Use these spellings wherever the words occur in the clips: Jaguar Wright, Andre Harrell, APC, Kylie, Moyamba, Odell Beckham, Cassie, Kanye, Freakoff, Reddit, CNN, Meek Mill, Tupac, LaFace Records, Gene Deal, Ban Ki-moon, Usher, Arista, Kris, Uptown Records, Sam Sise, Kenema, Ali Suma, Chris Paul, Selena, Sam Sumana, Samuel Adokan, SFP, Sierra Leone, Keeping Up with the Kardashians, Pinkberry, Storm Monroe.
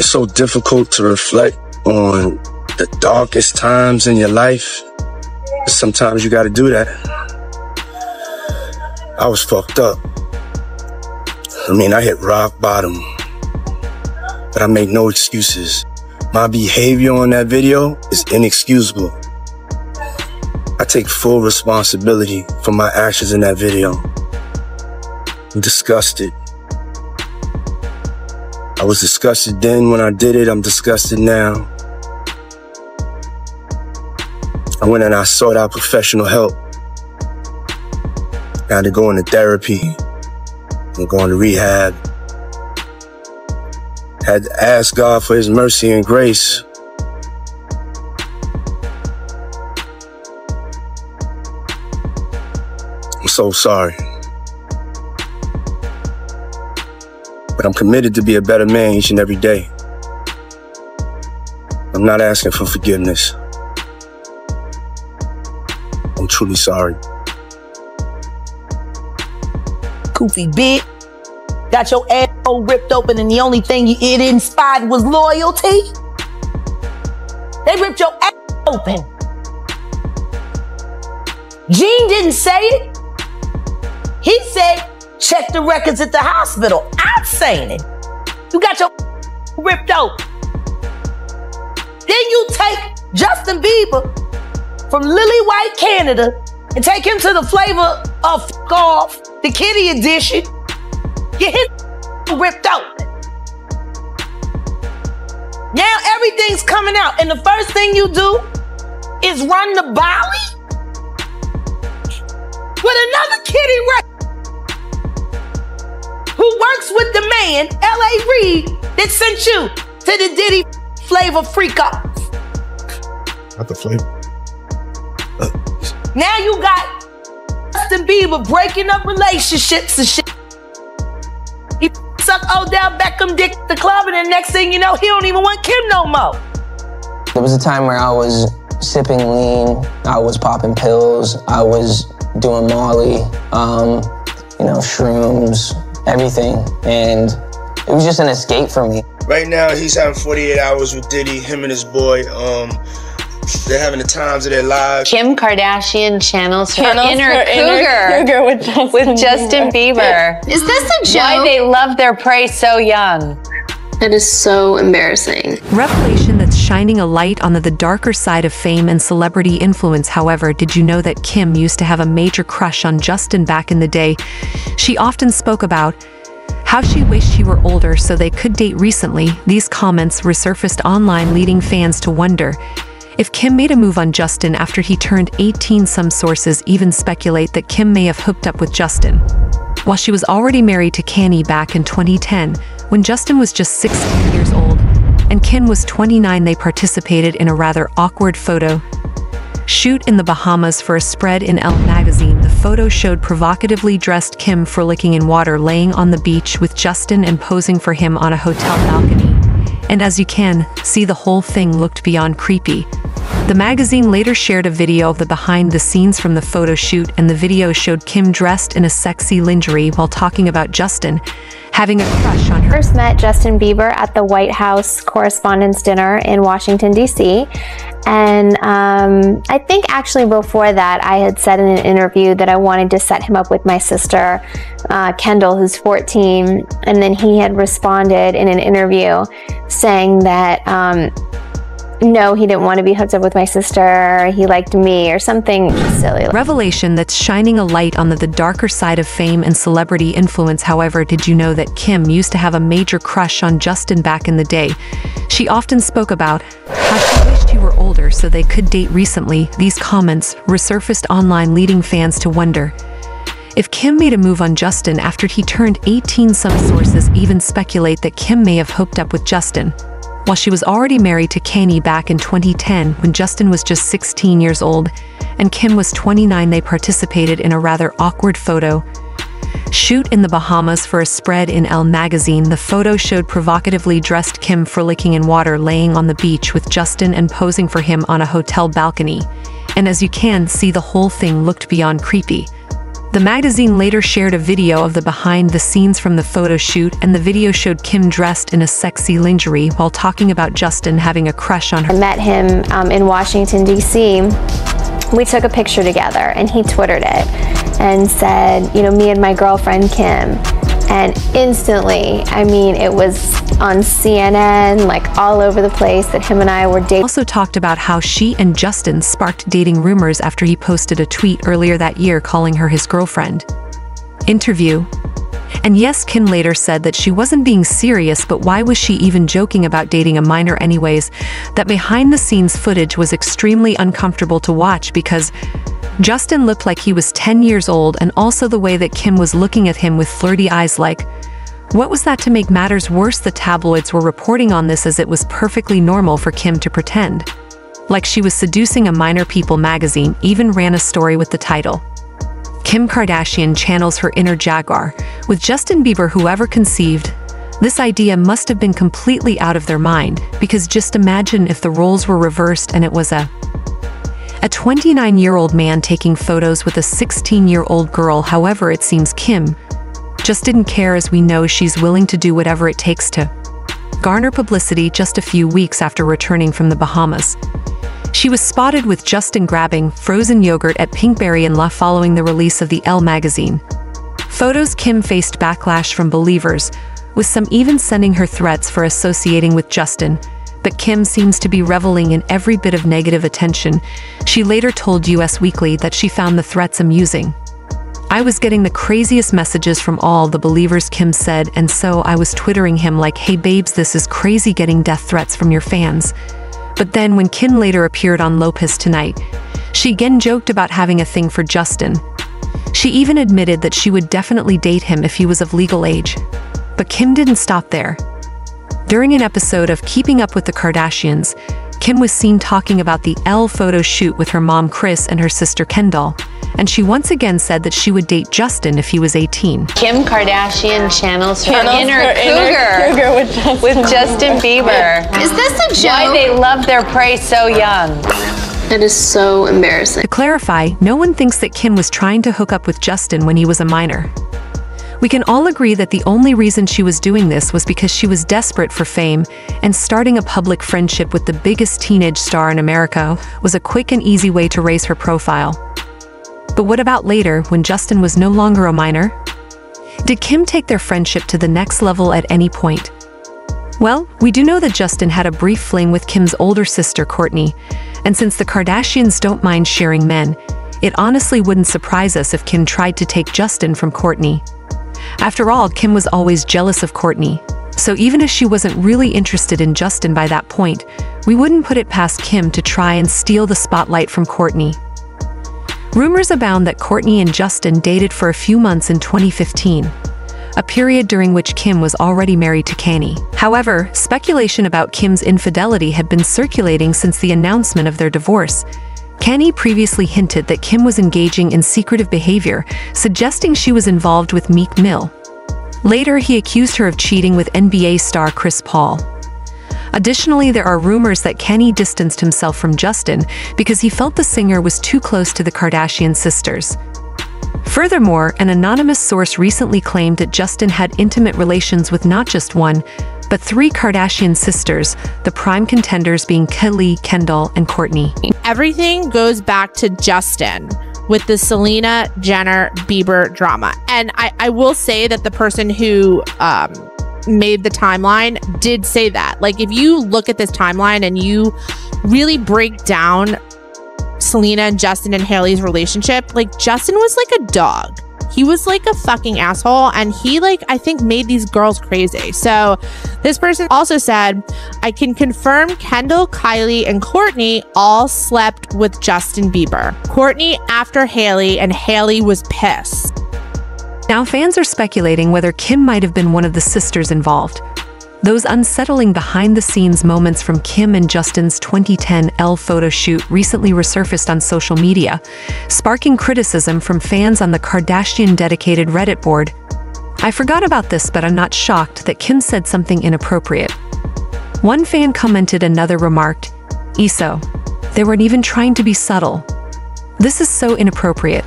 It's so difficult to reflect on the darkest times in your life. Sometimes you got to do that. I was fucked up. I mean, I hit rock bottom, but I make no excuses. My behavior on that video is inexcusable. I take full responsibility for my actions in that video. I'm disgusted. I was disgusted then when I did it. I'm disgusted now. I went and I sought out professional help. I had to go into therapy. I'm going to rehab. I had to ask God for his mercy and grace. I'm so sorry. But I'm committed to be a better man each and every day. I'm not asking for forgiveness. I'm truly sorry. Koofy bitch. Got your asshole ripped open and the only thing it inspired was loyalty? They ripped your ass open. Gene didn't say it. He said, check the records at the hospital. I'm saying it. You got your ripped open. Then you take Justin Bieber from Lily White, Canada, and take him to the flavor of F*** Off, the kiddie edition. Get his ripped open. Now everything's coming out, and the first thing you do is run to Bali with another kiddie record. Who works with the man, L.A. Reid, that sent you to the Diddy flavor freak-off. Not the flavor. Now you got Justin Bieber breaking up relationships and shit. He sucked Odell Beckham dick at the club, and the next thing you know, he don't even want Kim no more. There was a time where I was sipping lean, I was popping pills, I was doing Molly, you know, shrooms, everything, and it was just an escape for me. Right now, he's having 48 hours with Diddy, him and his boy. They're having the times of their lives. Kim Kardashian channels her inner cougar with Justin Bieber. Is this a joke? Why they love their prey so young. That is so embarrassing. Revelation that's shining a light on the darker side of fame and celebrity influence. However, did you know that Kim used to have a major crush on Justin back in the day? She often spoke about how she wished she were older so they could date recently. These comments resurfaced online, leading fans to wonder if Kim made a move on Justin after he turned 18. Some sources even speculate that Kim may have hooked up with Justin while she was already married to Kanye back in 2010. When Justin was just 16 years old and Kim was 29, they participated in a rather awkward photo shoot in the Bahamas for a spread in Elle magazine. The photo showed provocatively dressed Kim frolicking in water, laying on the beach with Justin and posing for him on a hotel balcony. And as you can see, the whole thing looked beyond creepy. The magazine later shared a video of the behind the scenes from the photo shoot, and the video showed Kim dressed in a sexy lingerie while talking about Justin having a crush on her. First met Justin Bieber at the White House Correspondents' Dinner in Washington, D.C. And I think actually before that, I had said in an interview that I wanted to set him up with my sister, Kendall, who's 14. And then he had responded in an interview saying that, no, he didn't want to be hooked up with my sister, he liked me, or something silly. Revelation that's shining a light on the darker side of fame and celebrity influence. However, did you know that Kim used to have a major crush on Justin back in the day? She often spoke about how she wished he were older so they could date recently. These comments resurfaced online, leading fans to wonder if Kim made a move on Justin after he turned 18. Some sources even speculate that Kim may have hooked up with Justin while she was already married to Kanye back in 2010. When Justin was just 16 years old and Kim was 29, they participated in a rather awkward photo shoot in the Bahamas for a spread in Elle magazine. The photo showed provocatively dressed Kim frolicking in water, laying on the beach with Justin and posing for him on a hotel balcony. And as you can see, the whole thing looked beyond creepy. The magazine later shared a video of the behind-the-scenes from the photo shoot, and the video showed Kim dressed in a sexy lingerie while talking about Justin having a crush on her. I met him in Washington, D.C. We took a picture together, and he Twittered it and said, you know, me and my girlfriend Kim. And instantly, I mean, it was on CNN, like all over the place that him and I were dating. Also talked about how she and Justin sparked dating rumors after he posted a tweet earlier that year calling her his girlfriend. Interview. And yes, Kim later said that she wasn't being serious, but why was she even joking about dating a minor anyways? That behind-the-scenes footage was extremely uncomfortable to watch because Justin looked like he was 10 years old, and also the way that Kim was looking at him with flirty eyes like, what was that? To make matters worse, the tabloids were reporting on this as it was perfectly normal for Kim to pretend like she was seducing a minor. People magazine even ran a story with the title, Kim Kardashian channels her inner Jaguar with Justin Bieber. Whoever conceived this idea must have been completely out of their mind, because just imagine if the roles were reversed and it was a 29-year-old man taking photos with a 16-year-old girl. However, it seems Kim just didn't care, as we know she's willing to do whatever it takes to garner publicity. Just a few weeks after returning from the Bahamas, she was spotted with Justin grabbing frozen yogurt at Pinkberry in La following the release of the Elle magazine. Photos. Kim faced backlash from believers, with some even sending her threats for associating with Justin. But Kim seems to be reveling in every bit of negative attention. She later told US Weekly that she found the threats amusing. I was getting the craziest messages from all the believers, Kim said, and so I was twittering him like, hey babes, this is crazy, getting death threats from your fans. But then when Kim later appeared on Lopez Tonight, she again joked about having a thing for Justin. She even admitted that she would definitely date him if he was of legal age. But Kim didn't stop there. During an episode of Keeping Up with the Kardashians, Kim was seen talking about the Elle photo shoot with her mom Kris and her sister Kendall, and she once again said that she would date Justin if he was 18. Kim Kardashian channels her inner cougar with Justin Bieber. Is this a joke? Why they love their prey so young. That is so embarrassing. To clarify, no one thinks that Kim was trying to hook up with Justin when he was a minor. We can all agree that the only reason she was doing this was because she was desperate for fame, and starting a public friendship with the biggest teenage star in America was a quick and easy way to raise her profile. But what about later, when Justin was no longer a minor? Did Kim take their friendship to the next level at any point? Well, we do know that Justin had a brief fling with Kim's older sister Kourtney, and since the Kardashians don't mind sharing men, it honestly wouldn't surprise us if Kim tried to take Justin from Kourtney. After all, Kim was always jealous of Kourtney, so even if she wasn't really interested in Justin by that point, we wouldn't put it past Kim to try and steal the spotlight from Kourtney. Rumors abound that Kourtney and Justin dated for a few months in 2015, a period during which Kim was already married to Kanye. However, speculation about Kim's infidelity had been circulating since the announcement of their divorce. Kanye previously hinted that Kim was engaging in secretive behavior, suggesting she was involved with Meek Mill. Later, he accused her of cheating with NBA star Chris Paul. Additionally, there are rumors that Kanye distanced himself from Justin because he felt the singer was too close to the Kardashian sisters. Furthermore, an anonymous source recently claimed that Justin had intimate relations with not just one, but three Kardashian sisters, the prime contenders being Kylie, Kendall, and Kourtney. Everything goes back to Justin with the Selena Jenner Bieber drama. And I will say that the person who made the timeline did say that. Like, if you look at this timeline and you really break down Selena and Justin and Hailey's relationship, like, Justin was like a dog. He was like a fucking asshole, and he, like, I think made these girls crazy. So this person also said, I can confirm Kendall, Kylie, and Kourtney all slept with Justin Bieber. Kourtney after Hailey, and Hailey was pissed. Now fans are speculating whether Kim might have been one of the sisters involved. Those unsettling behind-the-scenes moments from Kim and Justin's 2010 Elle photo shoot recently resurfaced on social media, sparking criticism from fans on the Kardashian-dedicated Reddit board. I forgot about this, but I'm not shocked that Kim said something inappropriate. One fan commented, another remarked, "Eso, they weren't even trying to be subtle. This is so inappropriate."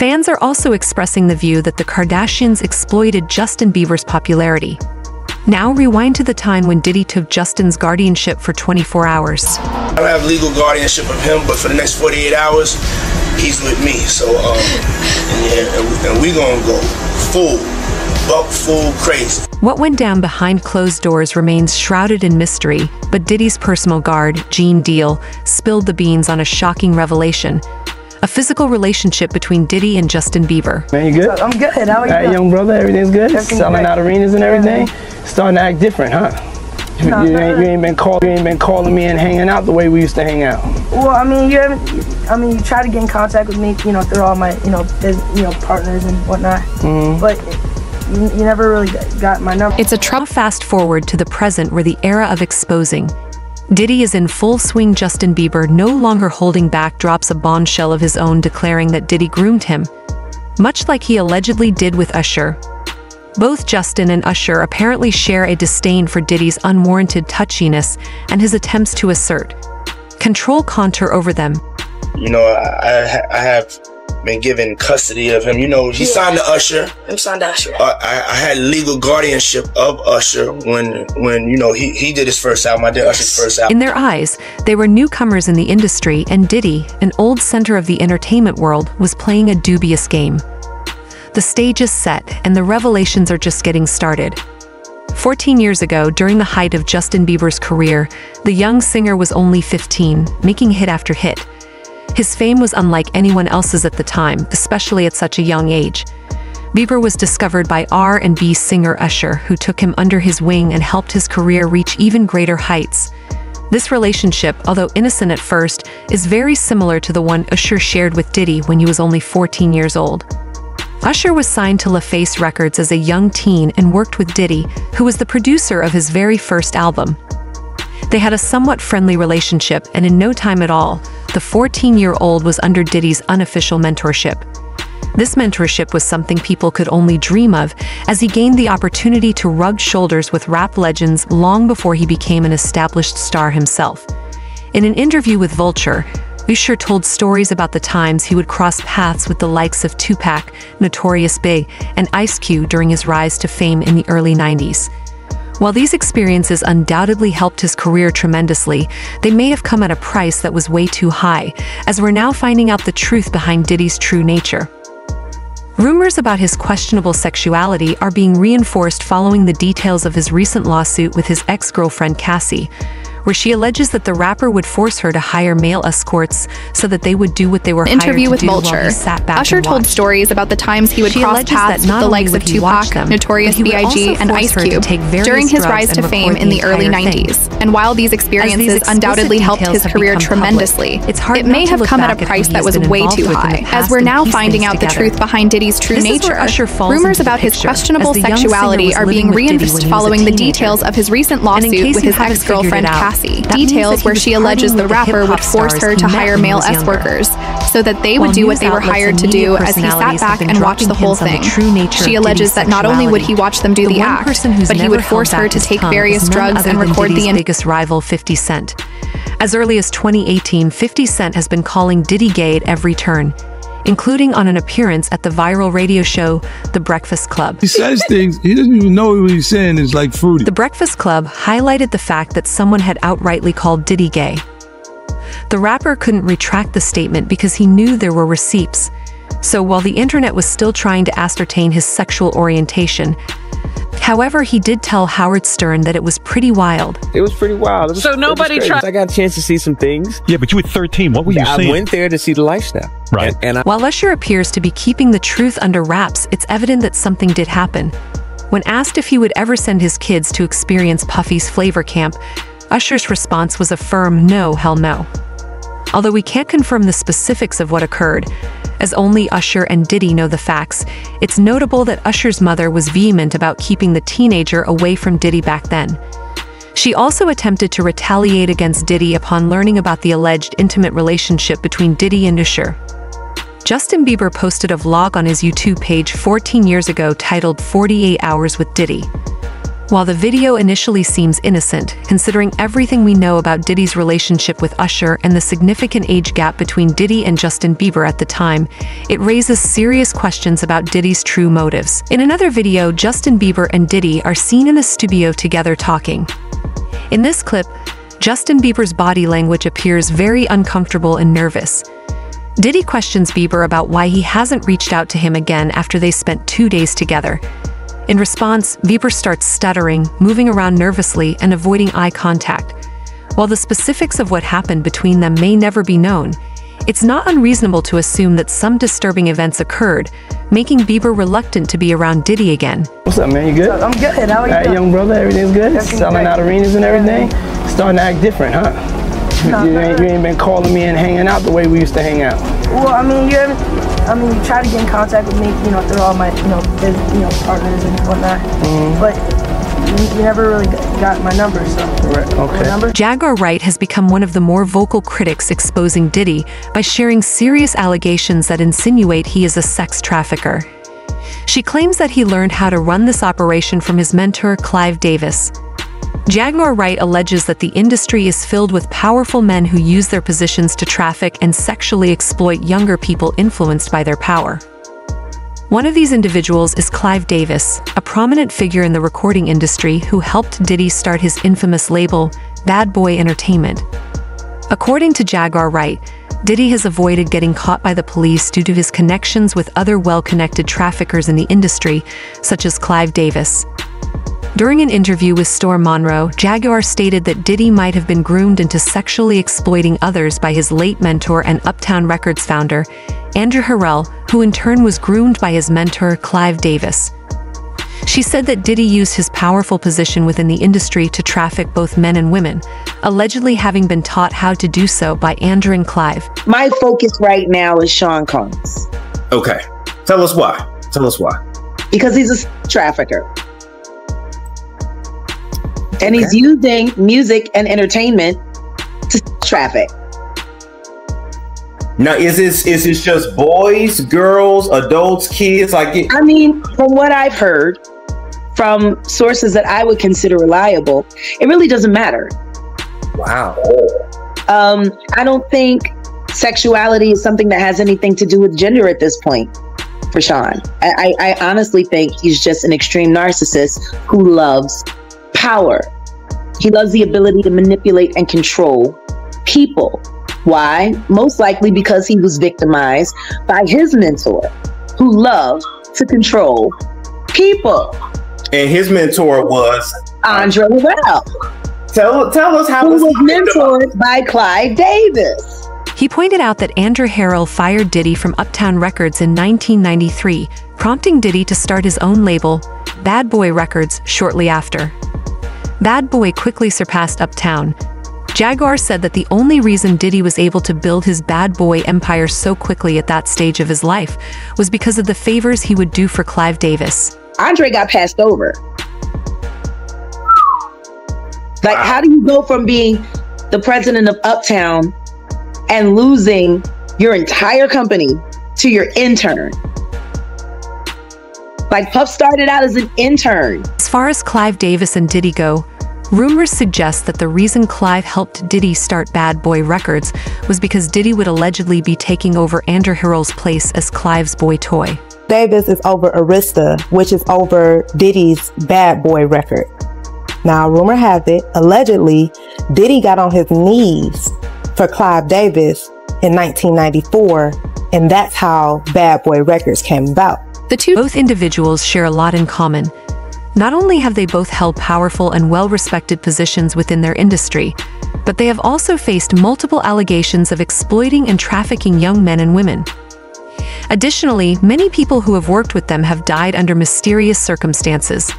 Fans are also expressing the view that the Kardashians exploited Justin Bieber's popularity. Now rewind to the time when Diddy took Justin's guardianship for 24 hours. I don't have legal guardianship of him, but for the next 48 hours, he's with me. So, and we gonna go full, buck full crazy. What went down behind closed doors remains shrouded in mystery, but Diddy's personal guard, Gene Deal, spilled the beans on a shocking revelation. A physical relationship between Diddy and Justin Bieber. Man, you good? I'm good. How are you? All right, young brother, everything's good? Selling out arenas and everything? Starting to act different, huh? You ain't been calling me and hanging out the way we used to hang out. Well, I mean, you try to get in contact with me, you know, through all my, partners and whatnot. Mm-hmm. But you never really got my number. It's a trouble. Fast forward to the present, where the era of exposing. Diddy is in full swing. Justin Bieber, no longer holding back, drops a bombshell of his own, declaring that Diddy groomed him, much like he allegedly did with Usher. Both Justin and Usher apparently share a disdain for Diddy's unwarranted touchiness and his attempts to assert control over them. You know, I have been given custody of him. You know, he signed to Usher. I'm signed to Usher. I had legal guardianship of Usher when you know, he did his first album. I did Usher's first album. In their eyes, they were newcomers in the industry, and Diddy, an old center of the entertainment world, was playing a dubious game. The stage is set, and the revelations are just getting started. 14 years ago, during the height of Justin Bieber's career, the young singer was only 15, making hit after hit. His fame was unlike anyone else's at the time, especially at such a young age. Bieber was discovered by R&B singer Usher, who took him under his wing and helped his career reach even greater heights. This relationship, although innocent at first, is very similar to the one Usher shared with Diddy when he was only 14 years old. Usher was signed to LaFace Records as a young teen and worked with Diddy, who was the producer of his very first album. They had a somewhat friendly relationship, and in no time at all, the 14-year-old was under Diddy's unofficial mentorship. This mentorship was something people could only dream of, as he gained the opportunity to rub shoulders with rap legends long before he became an established star himself. In an interview with Vulture, Usher told stories about the times he would cross paths with the likes of Tupac, Notorious B.I.G., and Ice Cube during his rise to fame in the early 90s. While these experiences undoubtedly helped his career tremendously, they may have come at a price that was way too high, as we're now finding out the truth behind Diddy's true nature. Rumors about his questionable sexuality are being reinforced following the details of his recent lawsuit with his ex-girlfriend Cassie, where she alleges that the rapper would force her to hire male escorts so that they would do what they were hired to do while he sat back and watched. Usher told stories about the times he would cross paths with the likes of Tupac, Notorious B.I.G., and Ice Cube during his rise to fame in the early 90s. And while these experiences undoubtedly helped his career tremendously, it may have come at a price that was way too high, as we're now finding out the truth behind Diddy's true nature. Rumors about his questionable sexuality are being reinforced following the details of his recent lawsuit with his ex-girlfriend Cassie, details where she alleges the rapper would force her to hire male escorts so that they would do what they were hired to do as he sat back and watched the whole thing. She alleges that not only would he watch them do the act, but he would force her to take various drugs and record the biggest rival, 50 Cent. As early as 2018, 50 Cent has been calling Diddy gay at every turn, including on an appearance at the viral radio show, The Breakfast Club. He says things, he doesn't even know what he's saying, it's like fruity. The Breakfast Club highlighted the fact that someone had outrightly called Diddy gay. The rapper couldn't retract the statement because he knew there were receipts. So while the internet was still trying to ascertain his sexual orientation, however, he did tell Howard Stern that it was pretty wild. It was pretty wild. So nobody tried. I got a chance to see some things. Yeah, but you were 13. What were you seeing? I went there to see the lifestyle. Right. While Usher appears to be keeping the truth under wraps, it's evident that something did happen. When asked if he would ever send his kids to experience Puffy's flavor camp, Usher's response was a firm no, hell no. Although we can't confirm the specifics of what occurred, as only Usher and Diddy know the facts, it's notable that Usher's mother was vehement about keeping the teenager away from Diddy back then. She also attempted to retaliate against Diddy upon learning about the alleged intimate relationship between Diddy and Usher. Justin Bieber posted a vlog on his YouTube page 14 years ago titled 48 Hours with Diddy. While the video initially seems innocent, considering everything we know about Diddy's relationship with Usher and the significant age gap between Diddy and Justin Bieber at the time, it raises serious questions about Diddy's true motives. In another video, Justin Bieber and Diddy are seen in a studio together talking. In this clip, Justin Bieber's body language appears very uncomfortable and nervous. Diddy questions Bieber about why he hasn't reached out to him again after they spent 2 days together. In response, Bieber starts stuttering, moving around nervously, and avoiding eye contact. While the specifics of what happened between them may never be known, it's not unreasonable to assume that some disturbing events occurred, making Bieber reluctant to be around Diddy again. What's up, man? You good? I'm good. How are you? All right, young brother, everything's good? Everything's selling out arenas and everything? Starting to act different, huh? You ain't been calling me and hanging out the way we used to hang out. Well, I mean, you try to get in contact with me, you know, through all my, partners and whatnot. But you never really got my number, so. Right. Okay. Jaguar Wright has become one of the more vocal critics, exposing Diddy by sharing serious allegations that insinuate he is a sex trafficker. She claims that he learned how to run this operation from his mentor, Clive Davis. Jaguar Wright alleges that the industry is filled with powerful men who use their positions to traffic and sexually exploit younger people influenced by their power. One of these individuals is Clive Davis, a prominent figure in the recording industry who helped Diddy start his infamous label, Bad Boy Entertainment. According to Jaguar Wright, Diddy has avoided getting caught by the police due to his connections with other well-connected traffickers in the industry, such as Clive Davis. During an interview with Storm Monroe, Jaguar stated that Diddy might have been groomed into sexually exploiting others by his late mentor and Uptown Records founder, Andre Harrell, who in turn was groomed by his mentor, Clive Davis. She said that Diddy used his powerful position within the industry to traffic both men and women, allegedly having been taught how to do so by Andre and Clive. My focus right now is Sean Combs. Okay, tell us why. Tell us why. Because he's a trafficker. And he's using music and entertainment to traffic. Now, is this just boys, girls, adults, kids? I mean, from what I've heard, from sources that I would consider reliable, it really doesn't matter. Wow. I don't think sexuality is something that has anything to do with gender at this point for Sean. I honestly think he's just an extreme narcissist who loves power. He loves the ability to manipulate and control people. Why? Most likely because he was victimized by his mentor, who loved to control people. And his mentor was Andre Harrell. Tell us how. Who was mentored by Clive Davis. He pointed out that Andre Harrell fired Diddy from Uptown Records in 1993, prompting Diddy to start his own label, Bad Boy Records, shortly after. Bad Boy quickly surpassed Uptown. Jaguar said that the only reason Diddy was able to build his Bad Boy empire so quickly at that stage of his life was because of the favors he would do for Clive Davis. Andre got passed over. Like, how do you go from being the president of Uptown and losing your entire company to your intern? Like, Puff started out as an intern. As far as Clive Davis and Diddy go, rumors suggest that the reason Clive helped Diddy start Bad Boy Records was because Diddy would allegedly be taking over Andre Harrell's place as Clive's boy toy. Davis is over Arista, which is over Diddy's Bad Boy record. Now, rumor has it, allegedly, Diddy got on his knees for Clive Davis in 1994, and that's how Bad Boy Records came about. Both individuals share a lot in common. Not only have they both held powerful and well-respected positions within their industry, but they have also faced multiple allegations of exploiting and trafficking young men and women. Additionally, many people who have worked with them have died under mysterious circumstances.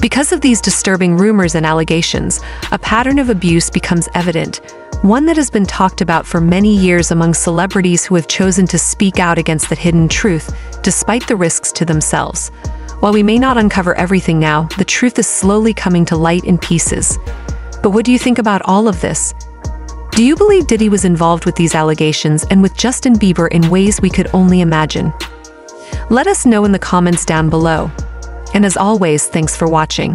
Because of these disturbing rumors and allegations, a pattern of abuse becomes evident, one that has been talked about for many years among celebrities who have chosen to speak out against the hidden truth, despite the risks to themselves. While we may not uncover everything now, the truth is slowly coming to light in pieces. But what do you think about all of this? Do you believe Diddy was involved with these allegations and with Justin Bieber in ways we could only imagine? Let us know in the comments down below. And as always, thanks for watching.